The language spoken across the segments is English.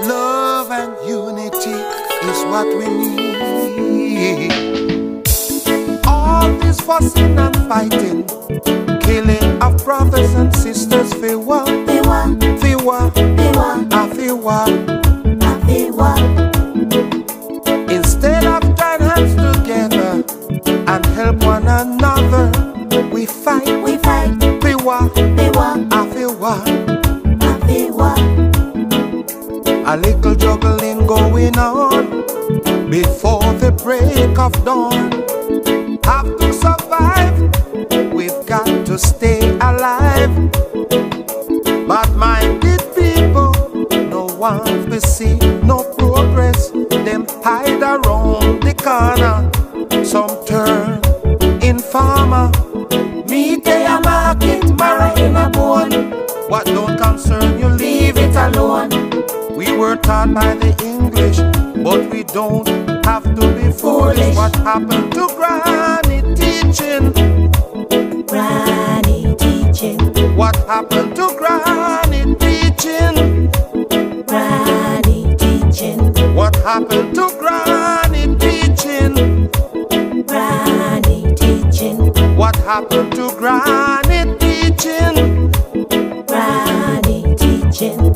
Love and unity is what we need. All this fussing and fighting, killing of brothers and sisters, fiwa, fiwa, fiwa, fiwa, afiwa, afiwa. Instead of join hands together and help one another, we fight, we fight, fiwa, fiwa, afiwa, afiwa. A little juggling going on before the break of dawn. Have to survive, we've got to stay alive. Bad-minded people, no one we see, no progress. Them hide around the corner, some turn informer. Meet a market, marrow in a bone. What don't concern you, leave it alone. We were taught by the English, but we don't have to be foolish. What happened to Granny teaching? Granny teaching. What happened to Granny teaching? Granny teaching. What happened to Granny teaching? Granny teaching. What happened to Granny teaching? Granny teaching.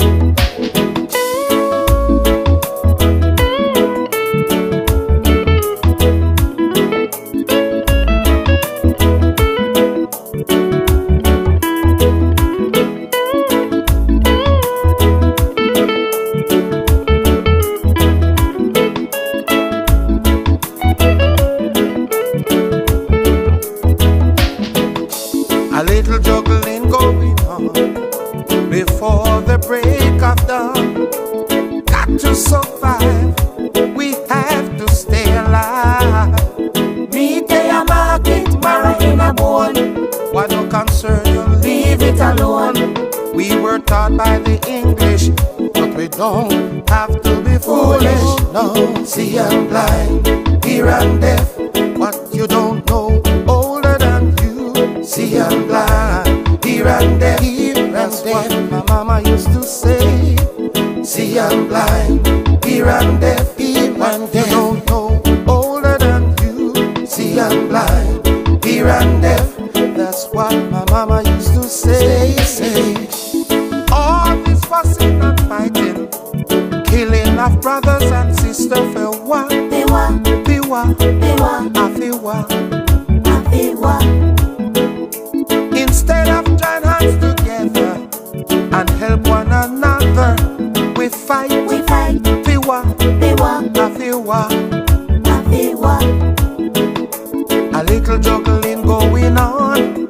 A little juggling going on before the break of dawn. Got to survive, we have to stay alive. Me day a market, marrow in a bone. What don't concern you, leave it alone. We were taught by the English, but we don't have to be foolish. No, see I'm blind, hear I'm deaf. What you don't know, older than you. See I'm blind, here and there, here and that's there. What my mama used to say. See I'm blind, here and there, here and there. You don't know older than you. See I'm blind, here and there. That's what my mama used to say. All this fussing and fighting, killing of brothers and sisters, fiwa, fiwa, fiwa, fiwa, afiwa, afiwa. Instead of join hands together and help one another, we fight, we fight, fiwa, fiwa, afiwa, afiwa. A little juggling going on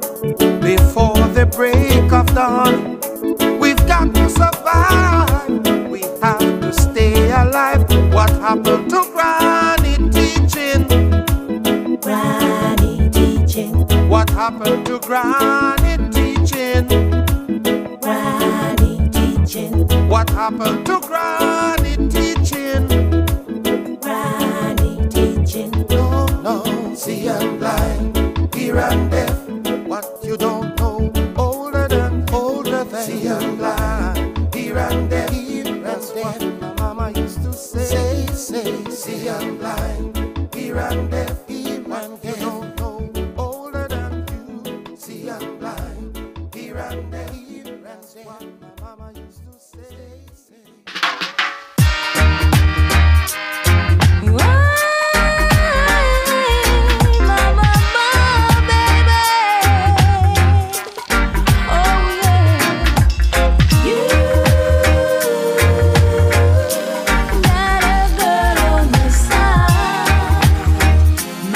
before the break of dawn. We've got to survive, we have to stay alive. What happened to Granny teaching? Granny teaching. What happened to Granny teaching? Granny teaching. What happened to Granny teaching? Granny teaching. No, no, see I'm blind, hear I'm deaf. What you don't know, older than, older than. See I'm blind, hear I'm deaf. That's what my mama used to say. See I'm blind, hear I'm deaf. What my mama used to say. Why, mama, mama, baby? Oh yeah, you got a girl on your side.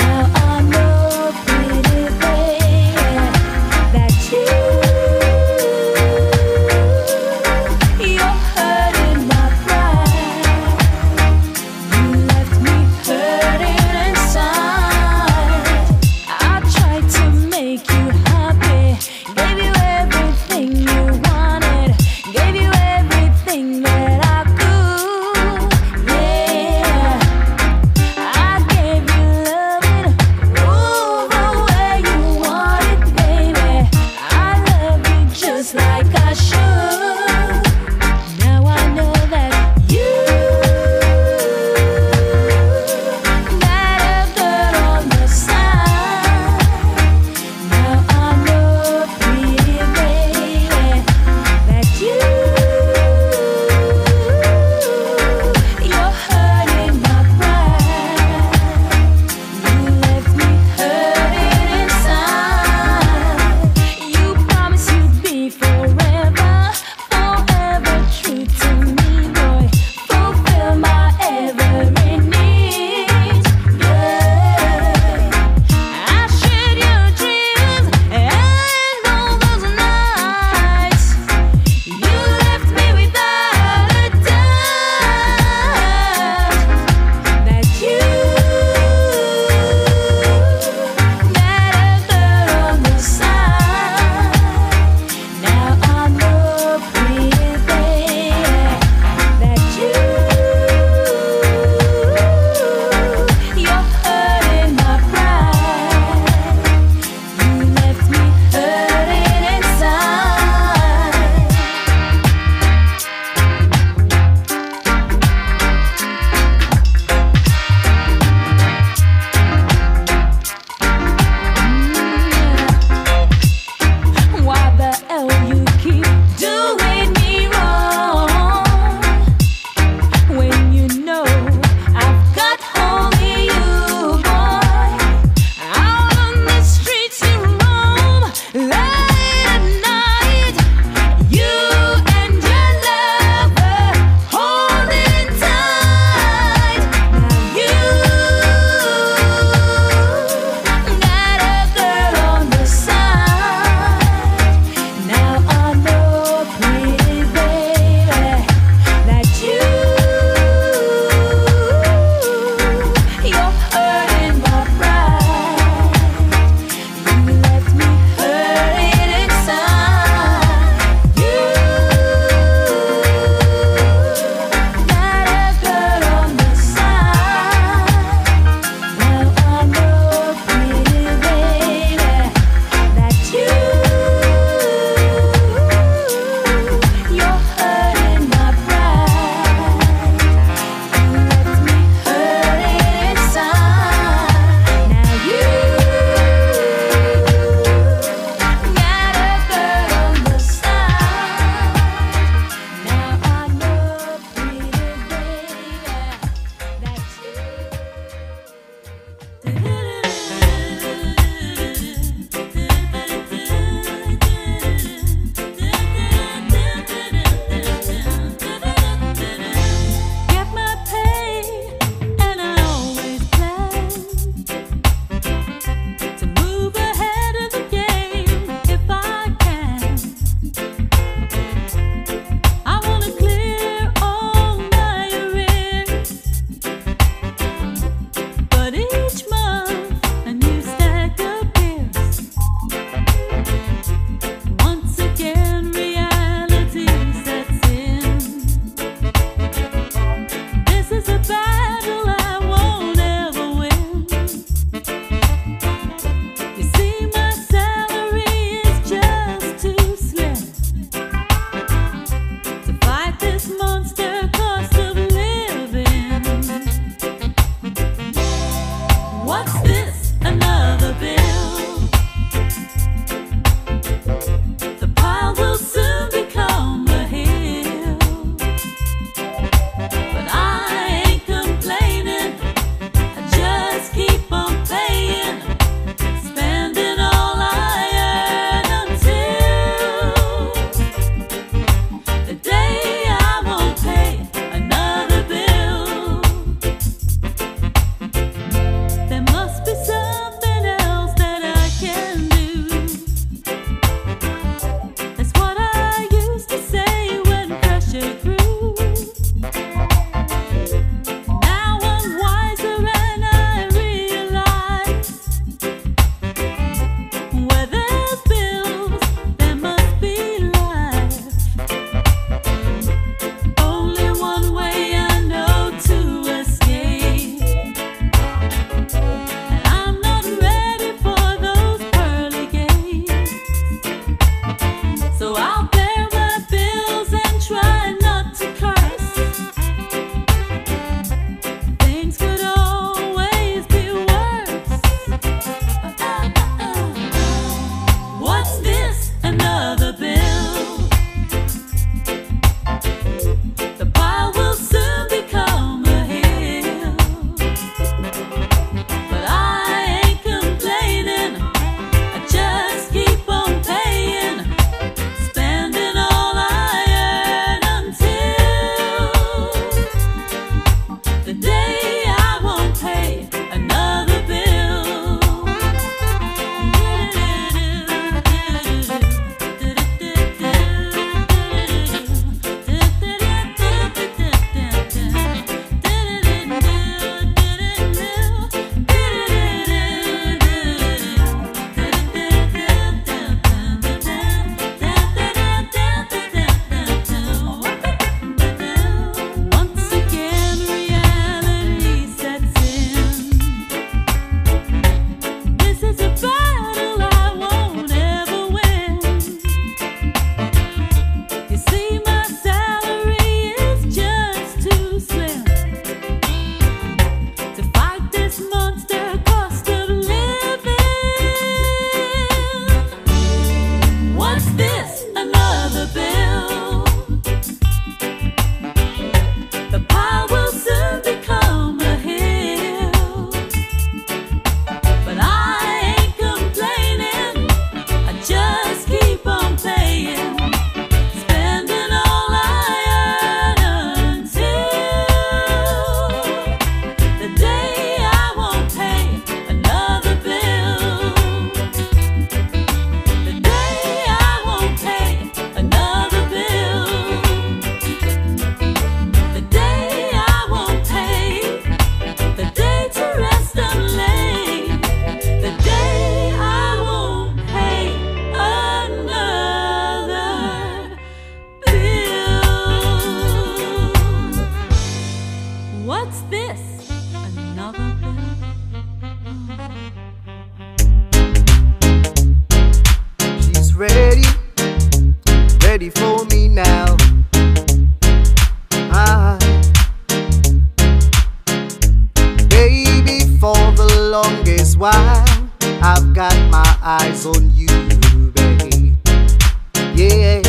yeah.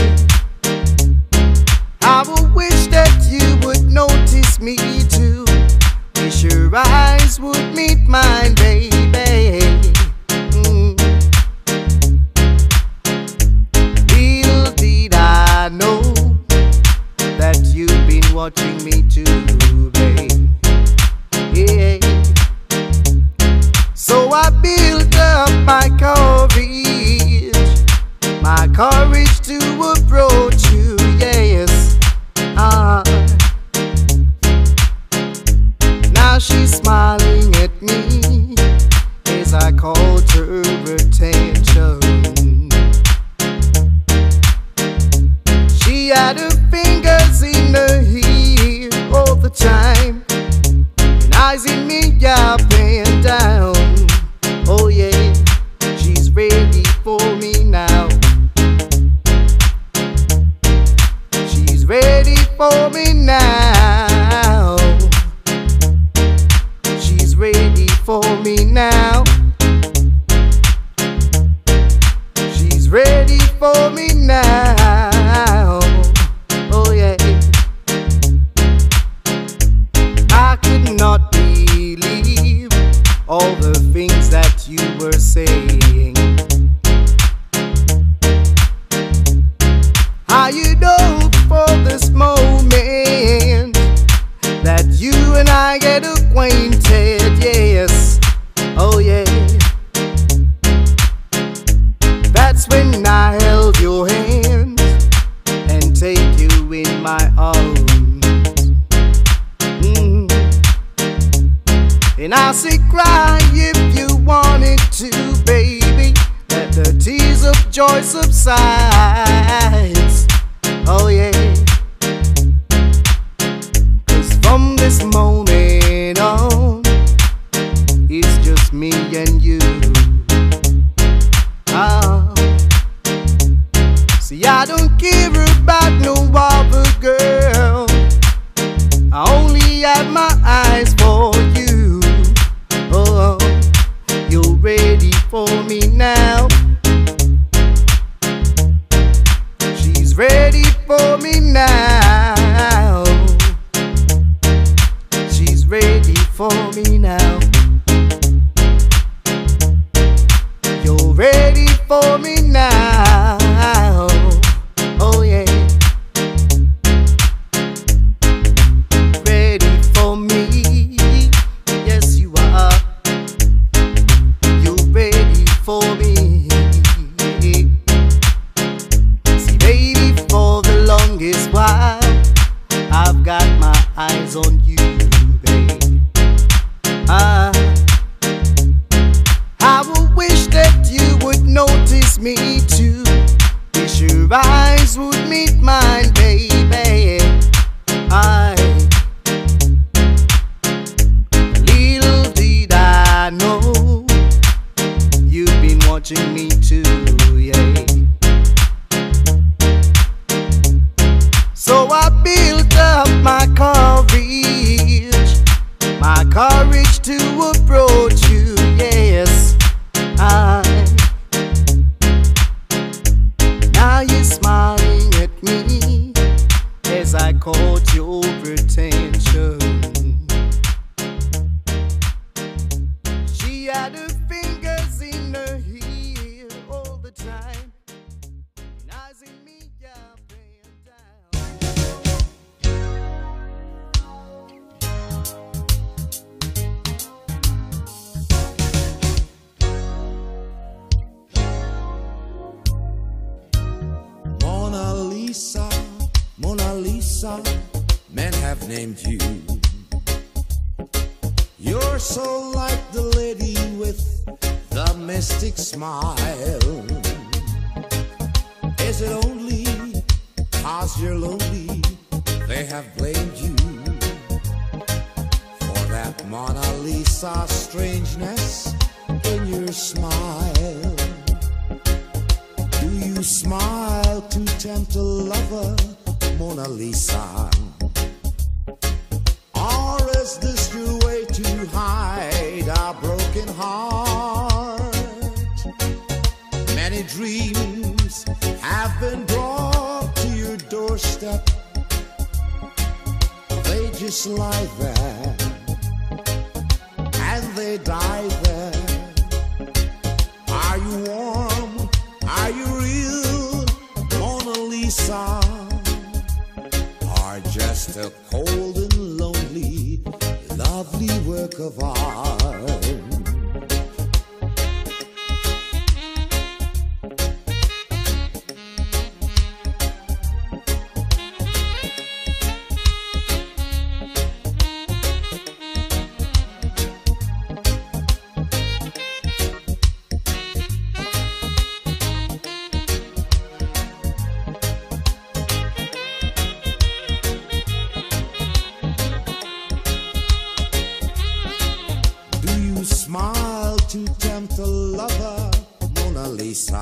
I would wish that you would notice me too. Wish your eyes would meet mine, baby. Little did I know that you've been watching me too, babe. Yeah. So I built up my courage, to approach you, yes. Now she's smiling at me as I called her attention. She had her fingers in her hair all the time, and eyes in me up and down. Oh yeah, she's ready for me now. She's ready for me now. She's ready for me now. She's ready for me now. Oh yeah. I could not believe all the things that you were saying. How you know for this moment that you and I get acquainted, yes. Oh yeah. That's when I held your hand and take you in my arms. And I'll say cry if you wanted to, baby. Let the tears of joy subsides. Oh yeah. 'Cause from this moment on, it's just me and you. Oh. See, I don't care about no other girl. I only have my eyes for you. Oh, you're ready for me now. She's ready for me now. She's ready for me now. You're ready for me now. Oh yeah. Ready for me. Yes, you are. Ready for me. See, baby, for the longest while, I've got my eyes on you, babe. I would wish that you would notice me too. Wish your eyes would meet mine, baby. Little did I know you've been watching me too, yeah. So I built up my courage to approach you, yes. Now you're smiling at me as I caught your attention. She had a fingers in her hair all the time, and eyes in me up and down. Mona Lisa, Mona Lisa, men have named you. You're so like the lady with the mystic smile. Is it only 'cause you're lonely they have blamed you for that Mona Lisa strangeness in your smile? Do you smile to tempt a lover, Mona Lisa? Or is this your way to hide our broken heart? Many dreams news have been brought to your doorstep. They just lie there and they die there. Are you warm? Are you real, Mona Lisa? Or just a cold and lonely, lovely work of art? Smile to tempt the lover, Mona Lisa.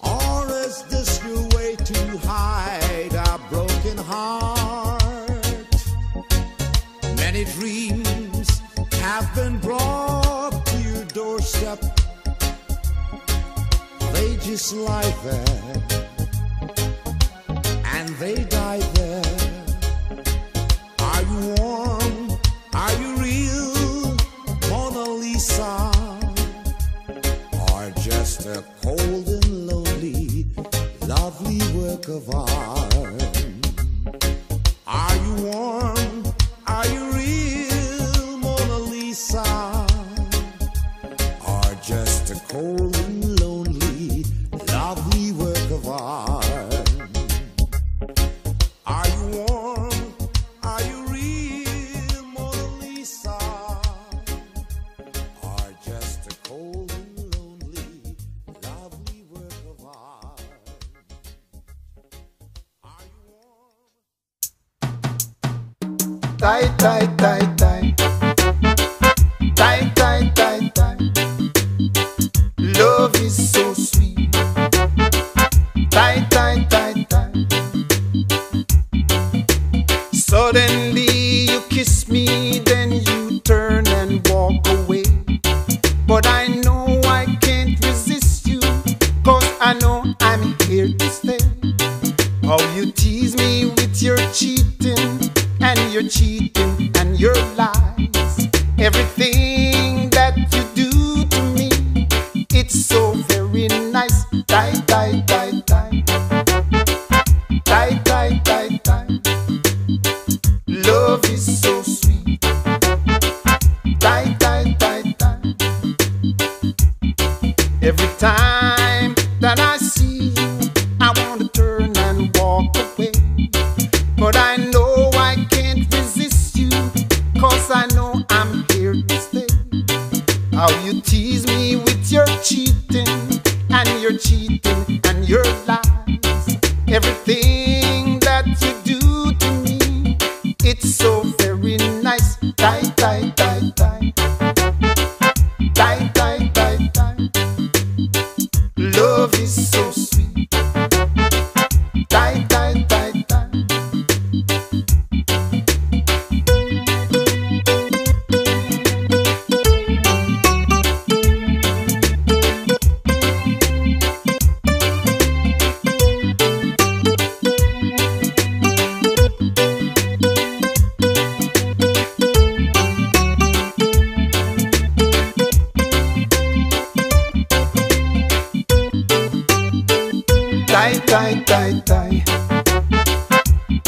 Or is this your way to hide a broken heart? Many dreams have been brought to your doorstep. They just lie there and they die there. Are you warm? Are you real, or just a cold and lonely, lovely work of art? Are you warm? Are you real, Mona Lisa? Or just a cold and lonely, lovely work of art? Are you warm? Are you real, Mona Lisa? Tie, tie, tie, tie. Tie, tie, tie, tie. Love is so sweet. Tie, tie, tie, tie. Suddenly you kiss me, then you turn and walk away. But I know I can't resist you, 'cause I know I'm here to stay. How you tease me with your cheating, and your cheating and your lies. Everything that you do to me, it's so very nice. Tie, tie, tie, tie. Tie, tie, tie, tie. Love is so sweet. Tie, tie, tie, tie. Every time that I see you, I want to turn and walk away. But I know I can't resist you, 'cause I know I'm here to stay. How you tease me with your cheating, and your cheating and your lies. Everything that you do to me, it's so very nice. Tie, tie, tie, tie. Tie, tie, tie, tie. Love is so sweet. Tie, tie, tie, tie. Tie, tie, tie, tie.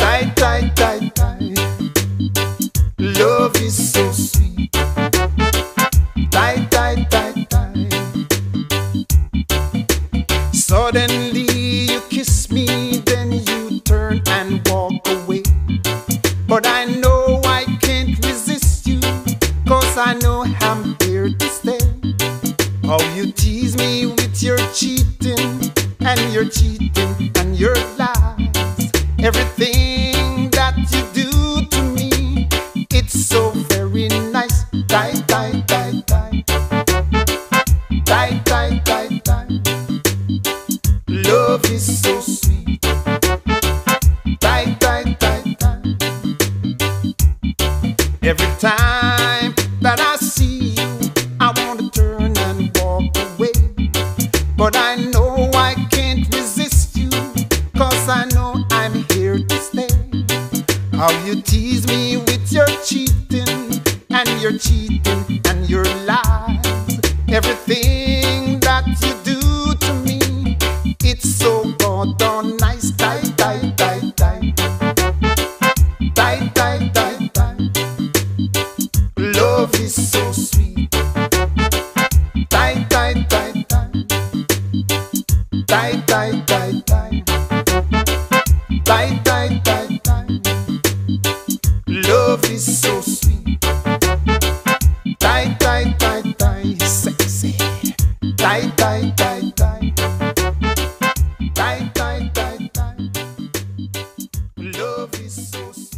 Tie, tie, tie, tie. Love is so sweet. Tie, tie, tie, tie. Suddenly you kiss me, then you turn and walk away. But I know I can't resist you, 'cause I know I'm here to stay. How you tease me with your cheating, and your cheating and your lies. Everything that you do to me, it's so very nice. Tie, tie, tie, tie. Tie, tie, tie, tie. Love is so sweet. Tie, tie, tie, tie. Every time that I see you, I want to turn and walk away. But I know I can't resist you, 'cause I know I'm here to stay. How you tease me with your cheating, and your cheating and your lies. Everything that you do to me, it's so goddamn nice. Tight, tight, tight, tight. Tight, tight, tight, tight. Love is so sweet. Tight, tight, tight, tight. Tight, tight, tight, tight. Tight, tight, tight, tight. Love is so sweet. Tight, tight, tight, tight. Sexy. Tight, tight, tight, tight. Tight, tight, tight, tight. Love is so sweet.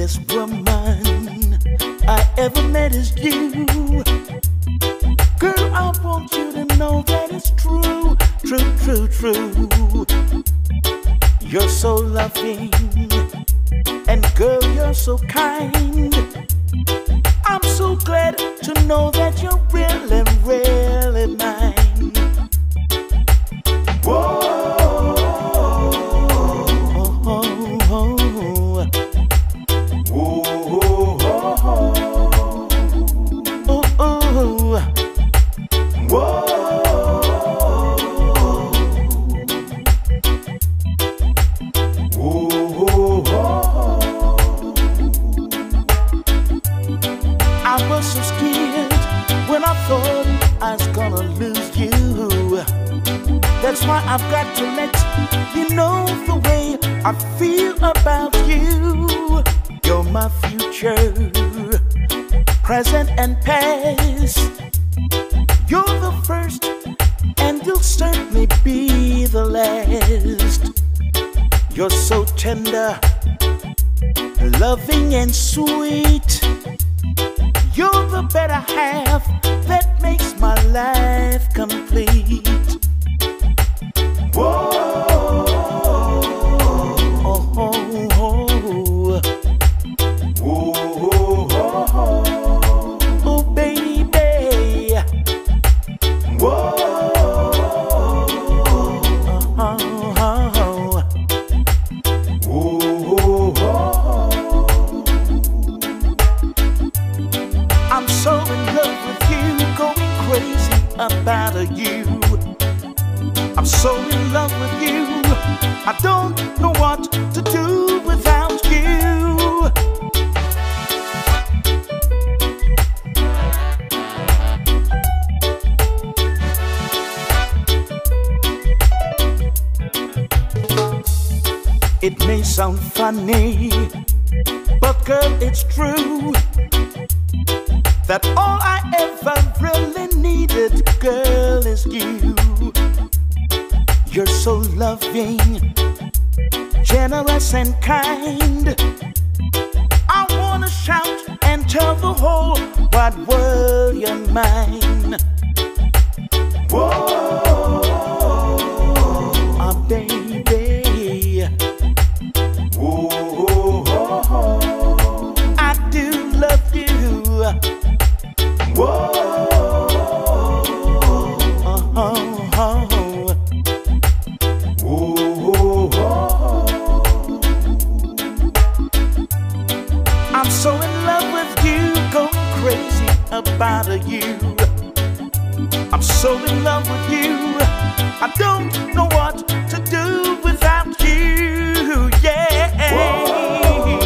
greatest woman I ever met is you. Girl, I want you to know that it's true, true, true, true. You're so loving, and girl, you're so kind. I'm so glad to know that you're really, really mine. Whoa. That's why I've got to let you know the way I feel about you. You're my future, present and past. You're the first, and you'll certainly be the last. You're so tender, loving and sweet. You're the better half that makes my life complete. Whoa! I don't know what to do without you. It may sound funny, but girl, it's true that all I ever really needed, girl, is you. You're so loving, generous and kind. I wanna shout and tell the whole wide world you're mine. Whoa, oh baby. Whoa, oh, oh, oh. I do love you. Whoa. About you, I'm so in love with you. I don't know what to do without you. Yeah. Whoa.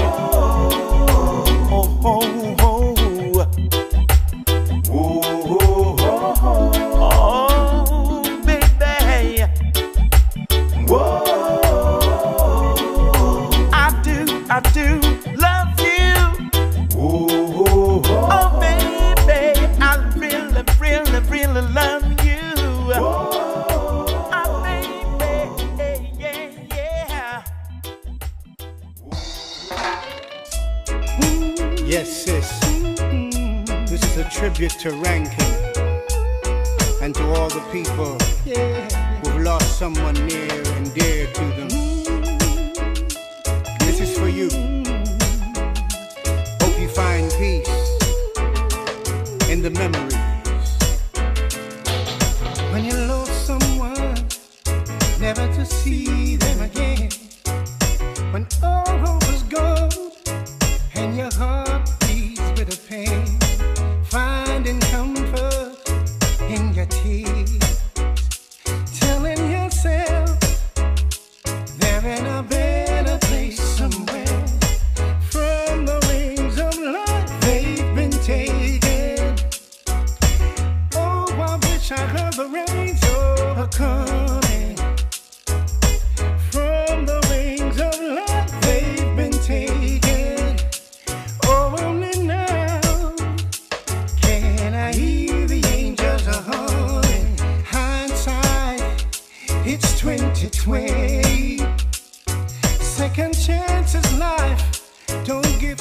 Oh, oh, oh. Whoa, oh, oh, oh. Oh, baby. Whoa. I do love you. Whoa. Oh, baby. I really love you. Whoa. Oh, baby, yeah. Yes, sis. This is a tribute to Rankin and to all the people who've lost someone near and dear to them. This is for you. Hope you find peace in the memory. When you lose someone, never to see them again. When all hope is gone and your heart beats with a pain, finding comfort in your tears, telling yourself they're in a better place somewhere. From the wings of life they've been taken. Oh, I wish I heard the rains overcoming. From the wings of life they've been taken. Oh, only now can I hear the angels are humming. Hindsight, it's 2020. Second chances life don't give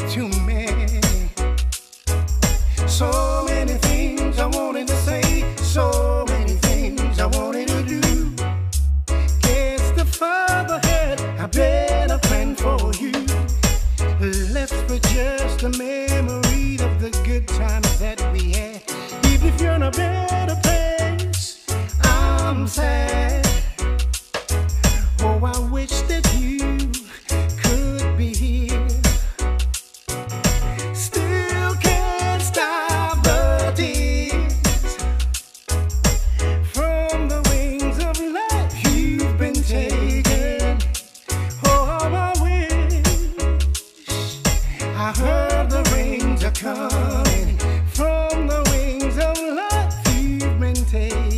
just a memory of the good times that we had. Even if you're in a better place, I'm sad. Oh, I wish that you could be here. Still can't stop the tears from the wings of love you've been taken. Oh, I wish I heard the rains are coming from the wings of love you've been taken.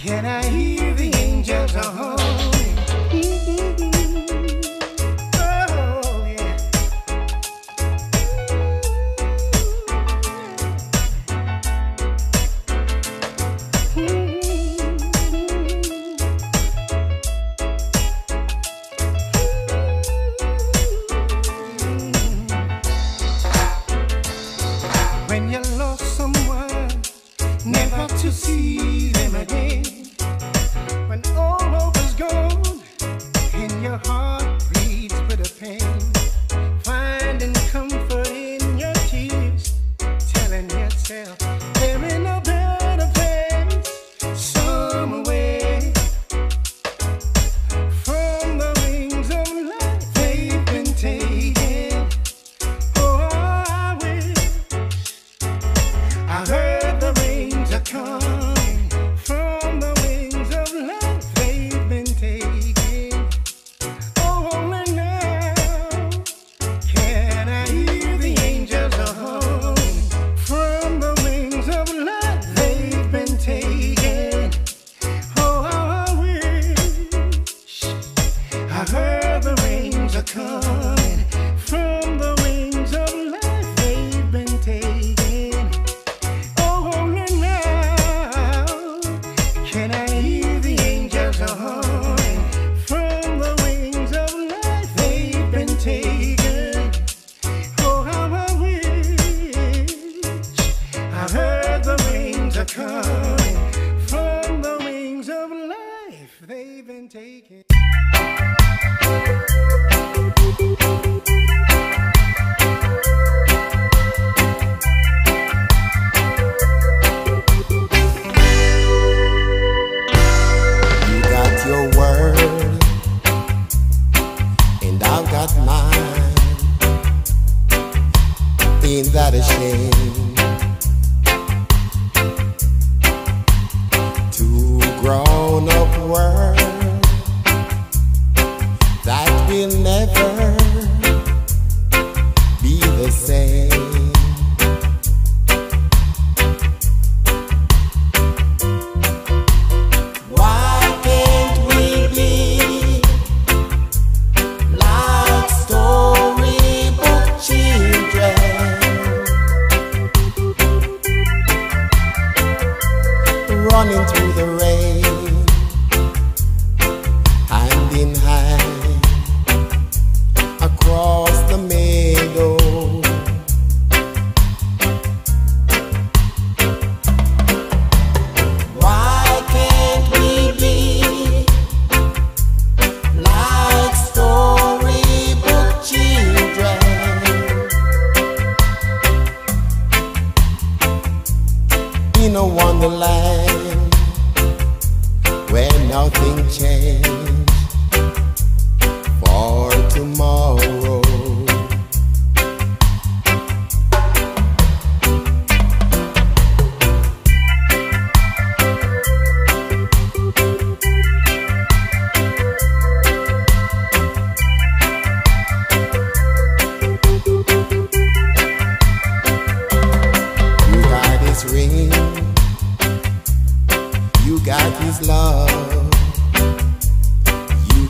Can I hear the angels are holding? Oh, yeah. When you lost someone, never to see them again. When all hope is gone and your heart bleeds with a pain, finding comfort in your tears, telling yourself they're in a better place somewhere. From the wings of life they've been taken. Oh, I wish I heard the rains are coming. Coming from the wings of life they've been taken. Oh, only now can I hear the angels are calling. From the wings of life they've been taken. Oh, how I wish I heard the rains are calling. From the wings of life they've been taken. Ain't that a shame to grown-up world that will never be the same. Running through the rain, hand in hand, across the meadow. Why can't we be like storybook children in a wonderland? Nothing changed for tomorrow. You got this ring, you got this love,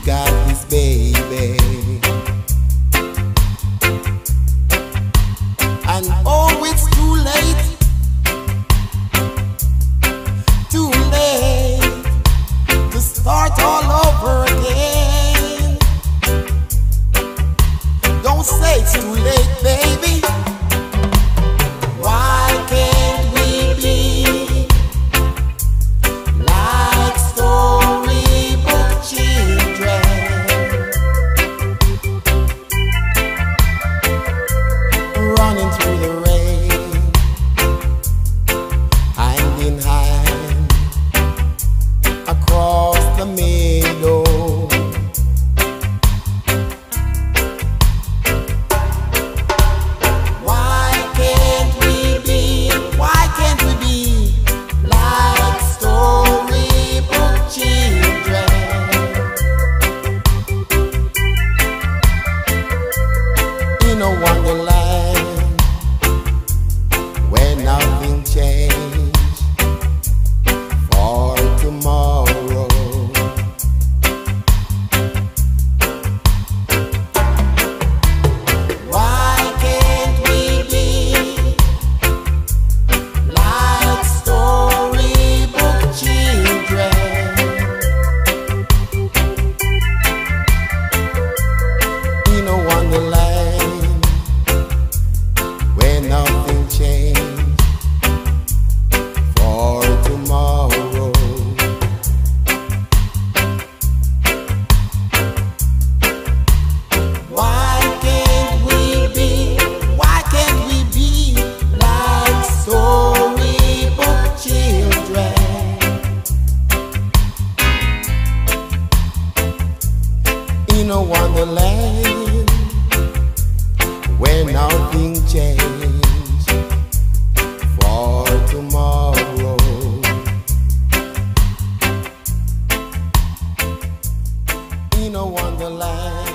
got this baby, and oh, it's too late, too late to start all over again. Don't say it's too late, baby. Why can't we be like storybook children? nothing changes for tomorrow. In a wonderland.